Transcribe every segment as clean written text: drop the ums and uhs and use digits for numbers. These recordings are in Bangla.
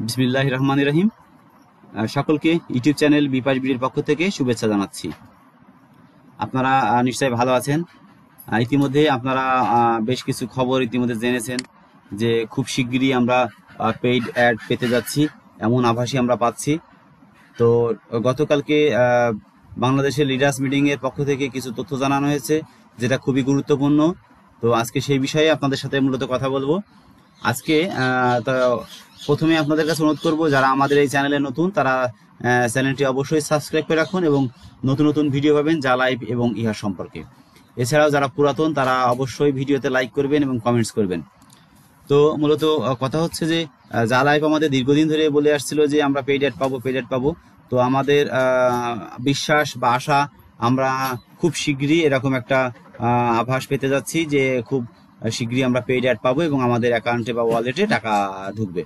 बिस्मिल्लाहिर रहमानिर रहीम सकलके यूट्यूब चैनल বিপাশ বিডির पक्ष থেকে शुभेच्छा জানাচ্ছি। আপনারা নিশ্চয়ই ভালো আছেন। ইতিমধ্যে আপনারা বেশ কিছু খবর ইতিমধ্যে জেনেছেন যে খুব শিগগিরই আমরা পেইড অ্যাড পেতে যাচ্ছি, এমন আভাসই আমরা পাচ্ছি। তো গতকালকে বাংলাদেশের লিডার্স মিটিং এর পক্ষ থেকে কিছু তথ্য জানানো হয়েছে যেটা খুবই গুরুত্বপূর্ণ। তো আজকে সেই বিষয়ে আপনাদের সাথে মূলত কথা বলবো। আজকে প্রথমে আপনাদের কাছে অনুরোধ করব যারা আমাদের এই চ্যানেলে নতুন তারা চ্যানেলটি অবশ্যই সাবস্ক্রাইব করে রাখুন এবং নতুন নতুন ভিডিও পাবেন জা লাইফ এবং ইহা সম্পর্কে। এছাড়াও যারা পুরাতন তারা অবশ্যই ভিডিওতে লাইক করবেন এবং কমেন্টস করবেন। তো মূলত কথা হচ্ছে যে জা লাইফ আমাদের দীর্ঘদিন ধরে বলে আসছিল যে আমরা পেইড অ্যাড পাবো, পেইড অ্যাড পাবো। তো আমাদের বিশ্বাস বা আশা আমরা খুব শীঘ্রই এরকম একটা আভাস পেতে যাচ্ছি যে খুব শীঘ্রই আমরা পেইড অ্যাড পাবো এবং আমাদের অ্যাকাউন্টে বা ওয়ালেটে টাকা ঢুকবে।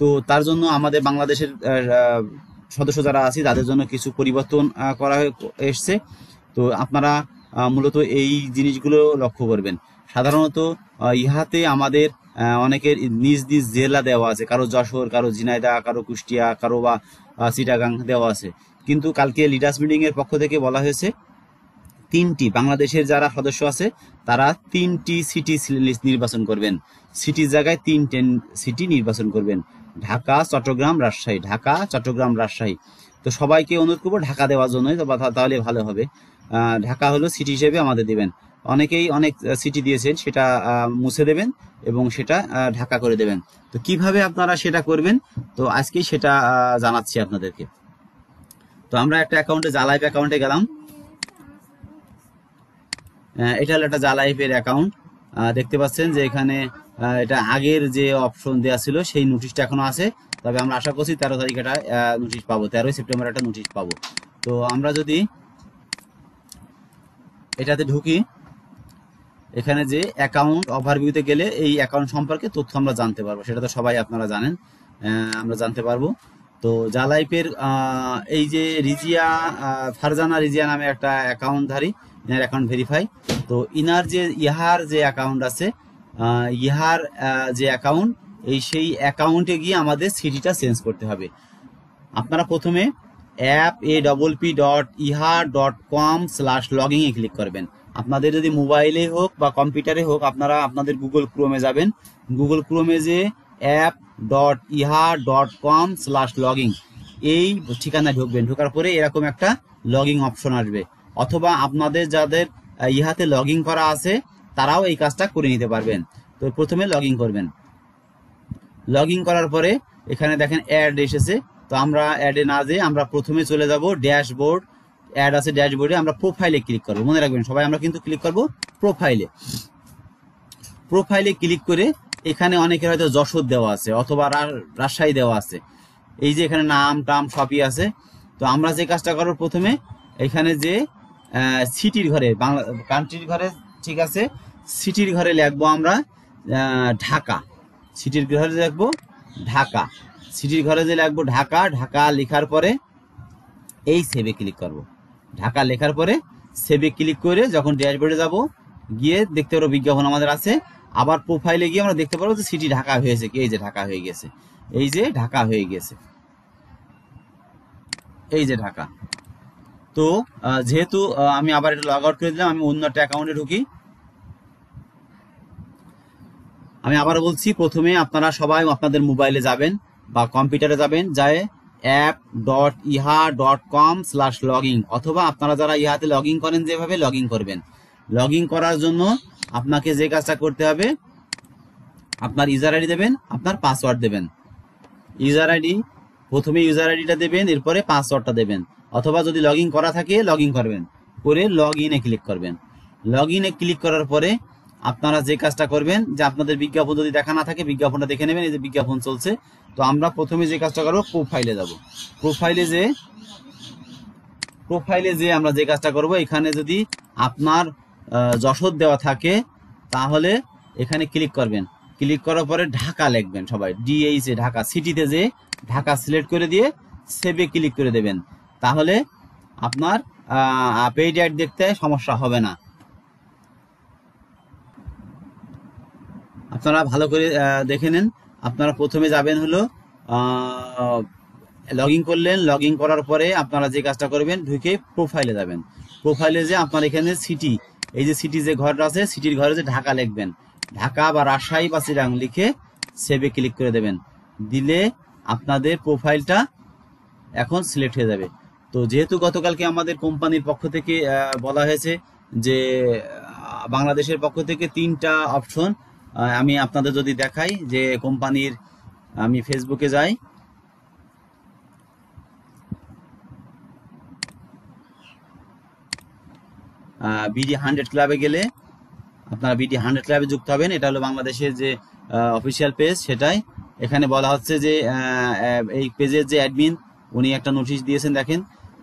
তো তার জন্য আমাদের বাংলাদেশের সদস্য যারা আছে তাদের জন্য কিছু পরিবর্তন করা এসছে। তো আপনারা মূলত এই জিনিসগুলো লক্ষ্য করবেন। সাধারণত ইহাতে আমাদের অনেকের নিজ নিজ জেলা দেওয়া আছে, কারো যশোর, কারো ঝিনাইদহ, কারো কুষ্টিয়া, কারো বা চিটাগাং দেওয়া আছে। কিন্তু কালকে লিডার্স মিটিং এর পক্ষ থেকে বলা হয়েছে তিনটি বাংলাদেশের যারা সদস্য আছে তারা তিনটি সিটি নির্বাচন করবেন, সিটির জায়গায় তিনটে সিটি নির্বাচন করবেন, ঢাকা, চট্টগ্রাম, রাজশাহী। ঢাকা, চট্টগ্রাম, রাজশাহী। তো সবাইকে অনুরোধ করবো ঢাকা দেওয়ার জন্য, তাহলে ভালো হবে। ঢাকা হলো সিটি হিসেবে আমাদের দেবেন। অনেকেই অনেক সিটি দিয়েছেন, সেটা মুছে দেবেন এবং সেটা ঢাকা করে দেবেন। তো কিভাবে আপনারা সেটা করবেন তো আজকে সেটা জানাচ্ছি আপনাদেরকে। তো আমরা একটা অ্যাকাউন্টে জা লাইফ অ্যাকাউন্টে গেলাম। এটা হলো একটা জা লাইফের অ্যাকাউন্ট। দেখতে পাচ্ছেন যে এখানে এটা আগের যে অপশন দেওয়া ছিল সেই নোটিশটা এখনো আছে, তবে আমরা আশা করছি 13 তারিখ একটা নোটিশ পাবো, 13ই সেপ্টেম্বর একটা নোটিশ পাবো। তো আমরা যদি এটাতে ঢুকি, এখানে যে অ্যাকাউন্ট ওভারভিউতে গেলে এই অ্যাকাউন্ট সম্পর্কে তথ্য আমরা জানতে পারবো, সেটা তো সবাই আপনারা জানেন, আমরা জানতে পারবো। তো জা লাইফের এই যে রিজিয়া ফারজানা রিজিয়া নামে একটা অ্যাকাউন্টধারী, ইনার অ্যাকাউন্ট ভেরিফাই। তো ইনার যে ইহার যে অ্যাকাউন্ট আছে, ইহার যে অ্যাকাউন্ট এই সেই অ্যাকাউন্টে গিয়ে আমাদের সিটিটা চেঞ্জ করতে হবে। আপনারা প্রথমে appap.eehhaa.com/loginge ক্লিক করবেন। আপনাদের যদি মোবাইলে হোক বা কম্পিউটারে হোক আপনারা আপনাদের গুগল ক্রোমে যাবেন, গুগল ক্রোমে যে app.eehhaa.com/loginge এই ঠিকানায় ঢুকবেন। ঢোকার পরে এরকম একটা লগিং অপশন আসবে, অথবা আপনাদের যাদের ইহাতে লগইন করা আছে তারাও এই কাজটা করে নিতে পারবেন। তো প্রথমে লগইন করবেন, লগইন করার পরে এখানে দেখেন অ্যাড এসেছে। তো আমরা অ্যাডে না যেয়ে আমরা প্রথমে চলে যাব ড্যাশবোর্ড, অ্যাড আছে ড্যাশবোর্ডে, আমরা প্রোফাইলে ক্লিক করবো। মনে রাখবেন সবাই আমরা কিন্তু ক্লিক করব প্রোফাইলে। প্রোফাইলে ক্লিক করে এখানে অনেকের হয়তো যশোর দেওয়া আছে অথবা রাজশাহী দেওয়া আছে, এই যে এখানে নাম টাম সবই আছে। তো আমরা যে কাজটা করবো প্রথমে এখানে যে সিটির ঘরে, বাংলা কান্ট্রির ঘরে ঠিক আছে, সিটির ঘরে লিখবো আমরা ঢাকা, সিটির ঘরে লিখবো ঢাকা, সিটির ঘরে যে লিখবো ঢাকা। ঢাকা লেখার পরে এই সেভে ক্লিক করব। ঢাকা লেখার পরে সেভে ক্লিক করে যখন ড্যাশবোর্ডে যাব গিয়ে দেখতে পারবো বিজ্ঞাপন আমাদের আছে। আবার প্রোফাইলে গিয়ে আমরা দেখতে পারবো যে সিটি ঢাকা হয়েছে কি, এই যে ঢাকা হয়ে গেছে, এই যে ঢাকা হয়ে গেছে, এই যে ঢাকা। তো যেহেতু আমি আবার এটা লগ আউট করে দিলাম, আমি অন্য একটা অ্যাকাউন্টে ঢুকি। আমি আবার বলছি প্রথমে আপনারা সবাই আপনাদের মোবাইলে যাবেন বা কম্পিউটারে যাবেন, যায় app.eehhaa.com/loginge অথবা আপনারা যারা ইহাতে লগইন করেন যেভাবে লগইন করবেন। লগইন করার জন্য আপনাকে যে কাজটা করতে হবে, আপনার ইউজার আইডি দেবেন, আপনার পাসওয়ার্ড দেবেন। ইউজার আইডি প্রথমে ইউজার আইডিটা দেবেন, এরপরে পাসওয়ার্ডটা দেবেন, অথবা যদি লগইন করা থাকে লগইন করবেন, করে লগইনে ক্লিক করবেন। লগইনে ক্লিক করার পরে আপনারা যে কাজটা করবেন যে আপনাদের বিজ্ঞাপন যদি দেখা না থাকে বিজ্ঞাপনটা দেখে নেবেন, এই যে বিজ্ঞাপন চলছে। তো আমরা প্রথমে যে কাজটা করবো প্রোফাইলে যাব, প্রোফাইলে যে আমরা যে কাজটা করব, এখানে যদি আপনার যশোর দেওয়া থাকে তাহলে এখানে ক্লিক করবেন, ক্লিক করার পরে ঢাকা লিখবেন সবাই, DH ঢাকা, সিটিতে যে ঢাকা সিলেক্ট করে দিয়ে সেভে ক্লিক করে দেবেন, তাহলে আপনার পেইড অ্যাড দেখতে সমস্যা হবে না। আপনারা ভালো করে দেখে নেন। আপনারা প্রথমে যাবেন হলো लॉगिन कर लें लॉगिन करार पर अपनारा जो काजटा करबेन ढुके प्रोफाइले जाबेन प्रोफाइले जे आपनार एखाने सिटी এই যে সিটি যে ঘর আছে সিটির ঘরে যে ঢাকা লিখবেন ঢাকা বা রাজশাহী বা চিটাগং লিখে সেভে ক্লিক করে দেবেন দিলে আপনাদের প্রোফাইলটা এখন সিলেক্ট হয়ে যাবে। তো যেহেতু গতকালকে আমাদের কোম্পানির পক্ষ থেকে বলা হয়েছে যে বাংলাদেশের পক্ষ থেকে তিনটা অপশন আমি আপনাদের যদি দেখাই যে কোম্পানির আমি ফেসবুকে যাই বিডি 100 ক্লাবে গেলে আপনারা বিডি 100 ক্লাবে যুক্ত হবেন। এটা হলো বাংলাদেশের যে অফিশিয়াল পেজ সেটাই এখানে বলা হচ্ছে যে এই পেজের যে অ্যাডমিন উনি একটা নোটিশ দিয়েছেন দেখেন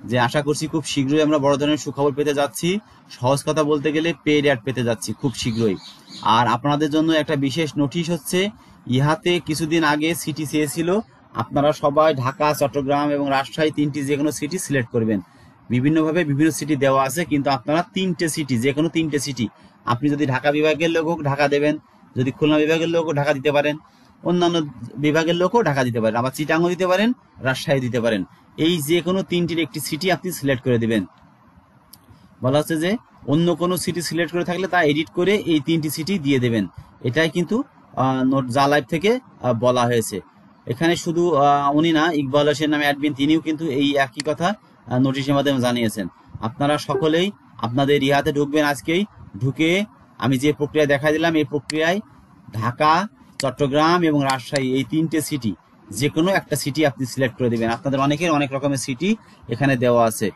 যে আশা করছি খুব শীঘ্রই আমরা বড় ধরনের সুখবর পেতে যাচ্ছি। সহজ কথা বলতে গেলে পেড অ্যাড পেতে যাচ্ছি খুব শীঘ্রই। আর আপনাদের জন্য একটা বিশেষ নোটিশ হচ্ছে ইহাতে কিছুদিন আগে সিটি চেয়েছিল আপনারা সবাই ঢাকা চট্টগ্রাম এবং রাজশাহী তিনটি যে কোনো সিটি সিলেক্ট করবেন। বিভিন্ন ভাবে বিভিন্ন সিটি দেওয়া আছে কিন্তু আপনারা তিনটে সিটি যে কোনো তিনটে সিটি আপনি যদি ঢাকা বিভাগের লোক ঢাকা দেবেন যদি খুলনা বিভাগের লোক ঢাকা দিতে পারেন অন্যান্য বিভাগের লোকও ঢাকা দিতে পারেন আবার চিটাগং দিতে পারেন রাজশাহী দিতে পারেন এই যে কোনো তিনটির একটি সিটি আপনি সিলেক্ট করে দিবেন। বলা হচ্ছে যে অন্য কোনো সিটি সিলেক্ট করে থাকলে তা এডিট করে এই তিনটি সিটি দিয়ে দেবেন। এটাই কিন্তু জা লাইভ থেকে বলা হয়েছে। এখানে শুধু উনি না ইকবাল হোসেন নামে অ্যাডমিন তিনিও কিন্তু এই একই কথা নোটিশের মাধ্যমে জানিয়েছেন। আপনারা সকলেই আপনাদের ইহাতে ঢুকবেন আজকেই ঢুকে আমি যে প্রক্রিয়া দেখা দিলাম এই প্রক্রিয়ায় ঢাকা চট্টগ্রাম এবং রাজশাহী এই তিনটে সিটি যে কোনো একটা সিটি আপনি সিলেক্ট করে দেবেন। আপনাদের অনেকের অনেক রকমের সিটি এখানে দেওয়া আছে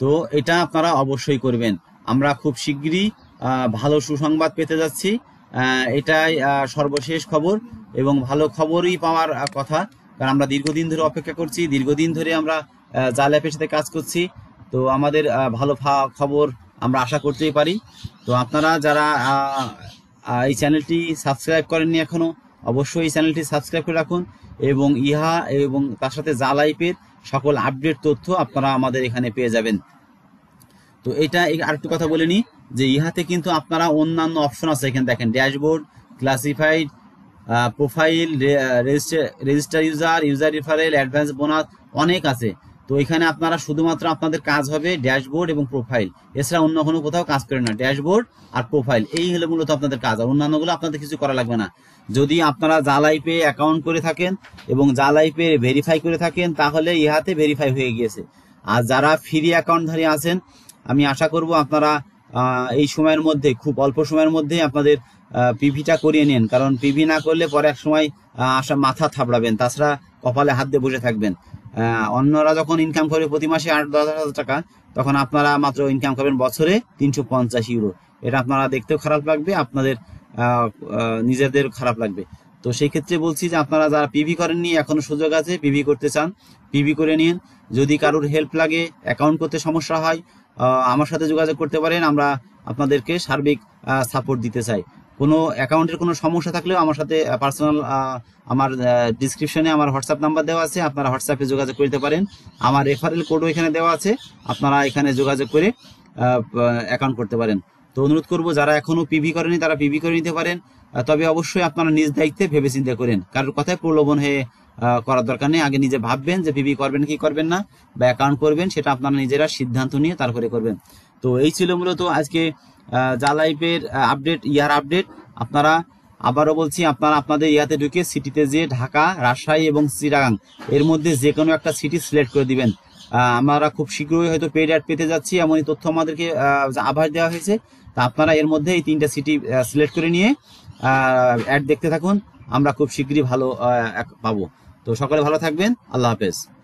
তো এটা আপনারা অবশ্যই করবেন। আমরা খুব শিগগিরই ভালো সুসংবাদ পেতে যাচ্ছি এটাই সর্বশেষ খবর এবং ভালো খবরই পাওয়ার কথা কারণ আমরা দীর্ঘদিন ধরে অপেক্ষা করছি দীর্ঘদিন ধরে আমরা জা লাইফের সাথে কাজ করছি তো আমাদের ভালো খবর আমরা আশা করতেই পারি। তো আপনারা যারা এই চ্যানেলটি সাবস্ক্রাইব করেননি এখনো অবশ্যই এই চ্যানেলটি সাবস্ক্রাইব করে রাখুন এবং ইহা এবং তার সাথে জা লাইফের সকল আপডেট তথ্য আপনারা আমাদের এখানে পেয়ে যাবেন। তো এটা আরেকটু কথা বলে নিই যে ইহাতে কিন্তু আপনারা অন্যান্য অপশন আছে এখানে দেখেন dashboard classified profile register user user referral advance bonus অনেক আছে। তো এখানে আপনারা শুধুমাত্র আপনাদের কাজ হবে ড্যাশবোর্ড এবং প্রোফাইল এছাড়া অন্য কোনো কোথাও কাজ করে না ড্যাশবোর্ড আর প্রোফাইল এই হলো মূলত আপনাদের কাজ আর অন্যান্যগুলো আপনাদের কিছু করা লাগবে না। যদি আপনারা জা লাইফে অ্যাকাউন্ট করে থাকেন এবং জা লাইফে ভেরিফাই করে থাকেন তাহলে ইহাতে ভেরিফাই হয়ে গিয়েছে। আর যারা ফ্রি অ্যাকাউন্টধারী আছেন আমি আশা করব আপনারা এই সময়ের মধ্যে খুব অল্প সময়ের মধ্যে আপনাদের পিভিটা করিয়ে নেন কারণ পিভি না করলে পরে এক সময় আসা মাথা থাপড়াবেন তাছাড়া কপালে হাত দিয়ে বসে থাকবেন। অন্যরা যখন ইনকাম করে প্রতি মাসে 8-10 হাজার টাকা তখন আপনারা মাত্র ইনকাম করবেন বছরে 350 ইউরো। এটা আপনারা দেখতেও খারাপ লাগবে আপনাদের নিজেদের খারাপ লাগবে। তো সেই ক্ষেত্রে বলছি যে আপনারা যারা পিভি করেননি এখনো সুযোগ আছে পিভি করতে চান পিভি করে নিন। যদি কারোর হেল্প লাগে অ্যাকাউন্ট করতে সমস্যা হয় আমার সাথে যোগাযোগ করতে পারেন আমরা আপনাদেরকে সার্বিক সাপোর্ট দিতে চাই। কোনো অ্যাকাউন্টের কোনো সমস্যা থাকলেও আমার সাথে পার্সোনাল আমার ডিসক্রিপশনে আমার হোয়াটসঅ্যাপ নাম্বার দেওয়া আছে আপনারা হোয়াটসঅ্যাপে যোগাযোগ করতে পারেন আমার রেফারেল কোডও এখানে দেওয়া আছে আপনারা এখানে যোগাযোগ করে অ্যাকাউন্ট করতে পারেন। তো অনুরোধ করব যারা এখনও পিভি করেনি তারা পিভি করে নিতে পারেন তবে অবশ্যই আপনারা নিজ দায়িত্বে ভেবেচিন্তে করেন কারোর কথায় প্রলোভন হয়ে করার দরকার নেই। আগে নিজে ভাববেন যে পিভি করবেন কি করবেন না বা অ্যাকাউন্ট করবেন সেটা আপনারা নিজেরা সিদ্ধান্ত নিয়ে তারপরে করবেন। তো এই ছিল মূলত আজকে জা লাইফের আপডেট ইয়ার আপডেট। আপনারা আবারও বলছি আপনারা আপনাদের ইয়াতে ঢুকে সিটিতে যে ঢাকা রাজশাহী এবং চিটাগং এর মধ্যে যে কোনো একটা সিটি সিলেক্ট করে দিবেন। আমরা খুব শীঘ্রই হয়তো পেড অ্যাড পেতে যাচ্ছি এমনই তথ্য আমাদেরকে আভাস দেওয়া হয়েছে। তা আপনারা এর মধ্যে এই তিনটা সিটি সিলেক্ট করে নিয়ে অ্যাড দেখতে থাকুন আমরা খুব শীঘ্রই ভালো পাবো। তো সকলে ভালো থাকবেন আল্লাহ হাফেজ।